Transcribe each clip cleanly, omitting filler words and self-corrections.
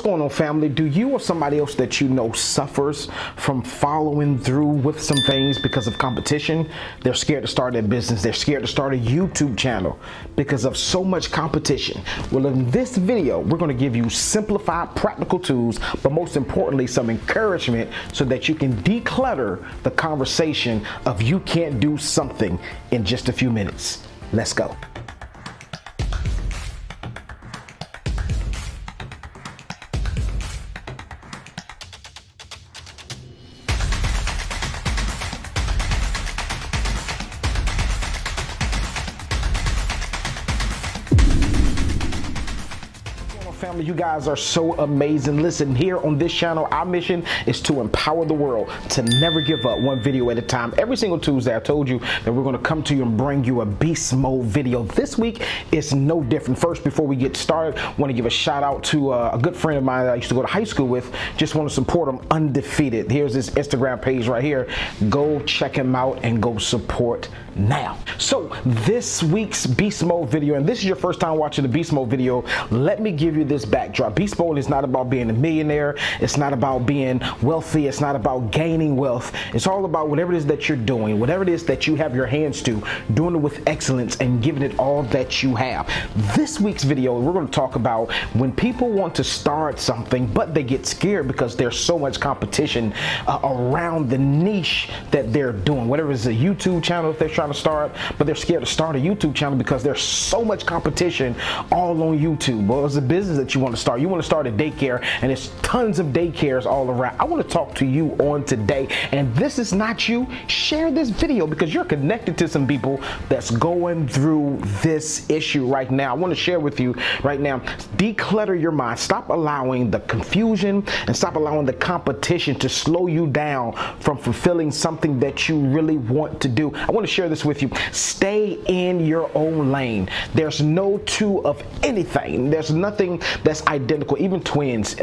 What's going on, family? Do you or somebody else that you know suffers from following through with some things because of competition? They're scared to start a business. They're scared to start a YouTube channel because of so much competition. Well, in this video, we're going to give you simplified practical tools, but most importantly, some encouragement so that you can declutter the conversation of you can't do something in just a few minutes. Let's go. Family, you guys are so amazing. Listen, here on this channel, our mission is to empower the world to never give up, one video at a time. Every single Tuesday, I told you that we're going to come to you and bring you a beast mode video. This week is no different. First, before we get started, I want to give a shout out to a good friend of mine that I used to go to high school with. Just want to support him, Undefeated. Here's his Instagram page right here. Go check him out and go support now. So this week's beast mode video, and this is your first time watching the beast mode video, let me give you this backdrop. Beast Mode is not about being a millionaire. It's not about being wealthy. It's not about gaining wealth. It's all about whatever it is that you're doing, whatever it is that you have your hands to, doing it with excellence and giving it all that you have. This week's video, we're going to talk about when people want to start something, but they get scared because there's so much competition around the niche that they're doing. Whatever it's a YouTube channel if they're trying to start, but they're scared to start a YouTube channel because there's so much competition all on YouTube. Well, it's a business that you want to start. You want to start a daycare and there's tons of daycares all around. I want to talk to you on today, and this is not you. Share this video because you're connected to some people that's going through this issue right now. I want to share with you right now, declutter your mind. Stop allowing the confusion and stop allowing the competition to slow you down from fulfilling something that you really want to do. I want to share this with you. Stay in your own lane. There's no two of anything. There's nothing that's identical. Even twins,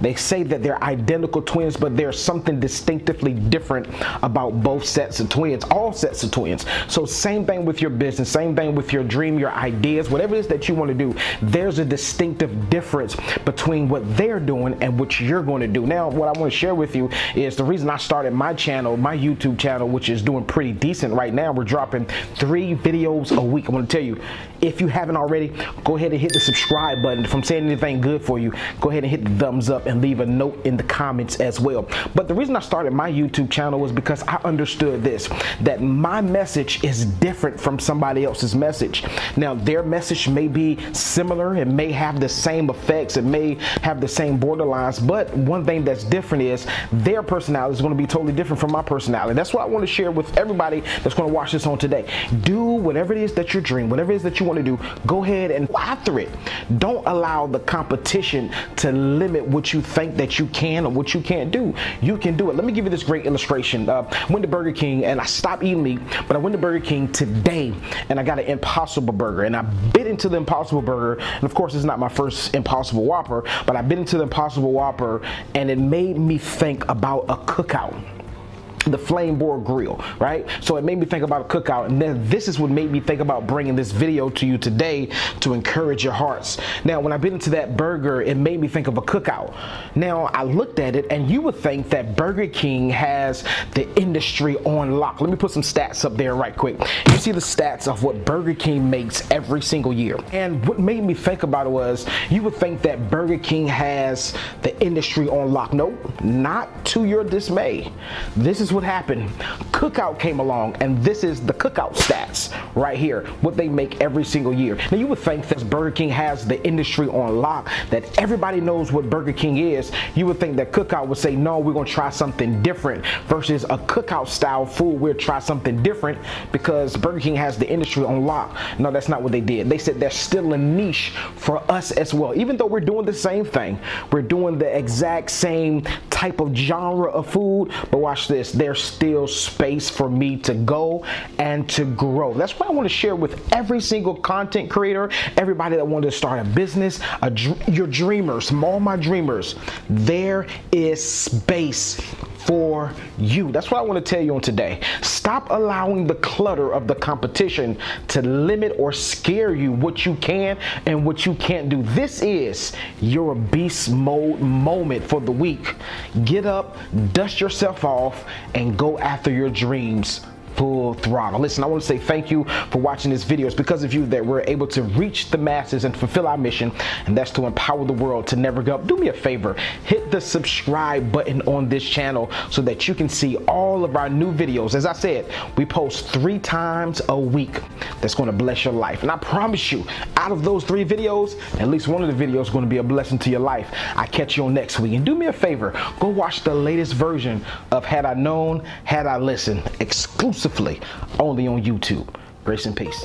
they say that they're identical twins, but there's something distinctively different about both sets of twins, all sets of twins. So same thing with your business, same thing with your dream, your ideas, whatever it is that you want to do, there's a distinctive difference between what they're doing and what you're going to do. Now, what I want to share with you is the reason I started my channel, my YouTube channel, which is doing pretty decent right now. We're dropping 3 videos a week. I want to tell you, if you haven't already, go ahead and hit the subscribe button. If I'm saying anything good for you, go ahead and hit the thumbs up and leave a note in the comments as well. But the reason I started my YouTube channel was because I understood this, that my message is different from somebody else's message. Now, their message may be similar, it may have the same effects, it may have the same borderlines, but one thing that's different is their personality is going to be totally different from my personality. That's what I want to share with everybody that's going to watch this on today. Do whatever it is that you dream, whatever it is that you want to do, go ahead and go after it. Don't allow the competition to limit what you think that you can or what you can't do. You can do it. Let me give you this great illustration. I went to Burger King and I stopped eating meat, but I went to Burger King today and I got an Impossible Burger, and I bit into the Impossible Burger, and of course it's not my first Impossible Whopper, but I bit into the Impossible Whopper and it made me think about a cookout. The flame board grill, right? So it made me think about a cookout, and then this is what made me think about bringing this video to you today to encourage your hearts. Now, when I bit into that burger, it made me think of a cookout. Now, I looked at it, and you would think that Burger King has the industry on lock. Let me put some stats up there right quick. You see the stats of what Burger King makes every single year. And what made me think about it was, you would think that Burger King has the industry on lock. Nope, not to your dismay. This is what happened. Cookout came along, and this is the cookout stats right here, what they make every single year. Now, you would think that Burger King has the industry on lock, that everybody knows what Burger King is. You would think that cookout would say, no, we're going to try something different versus a cookout style food. We'll try something different because Burger King has the industry on lock. No, that's not what they did. They said there's still a niche for us as well. Even though we're doing the same thing, we're doing the exact same type of genre of food, but watch this. There's still space for me to go and to grow. That's what I want to share with every single content creator, everybody that wanted to start a business, your dreamers, all my dreamers. There is space for you. That's what I want to tell you on today. Stop allowing the clutter of the competition to limit or scare you what you can and what you can't do. This is your beast mode moment for the week. Get up, dust yourself off, and go after your dreams full throttle. Listen, I want to say thank you for watching this video. It's because of you that we're able to reach the masses and fulfill our mission, and that's to empower the world to never go up. Do me a favor, hit the subscribe button on this channel so that you can see all of our new videos. As I said, we post 3 times a week. That's going to bless your life. And I promise you, out of those 3 videos, at least one of the videos is going to be a blessing to your life. I catch you on next week. And do me a favor, go watch the latest version of Had I Known, Had I Listened, exclusively only on YouTube. Grace and peace.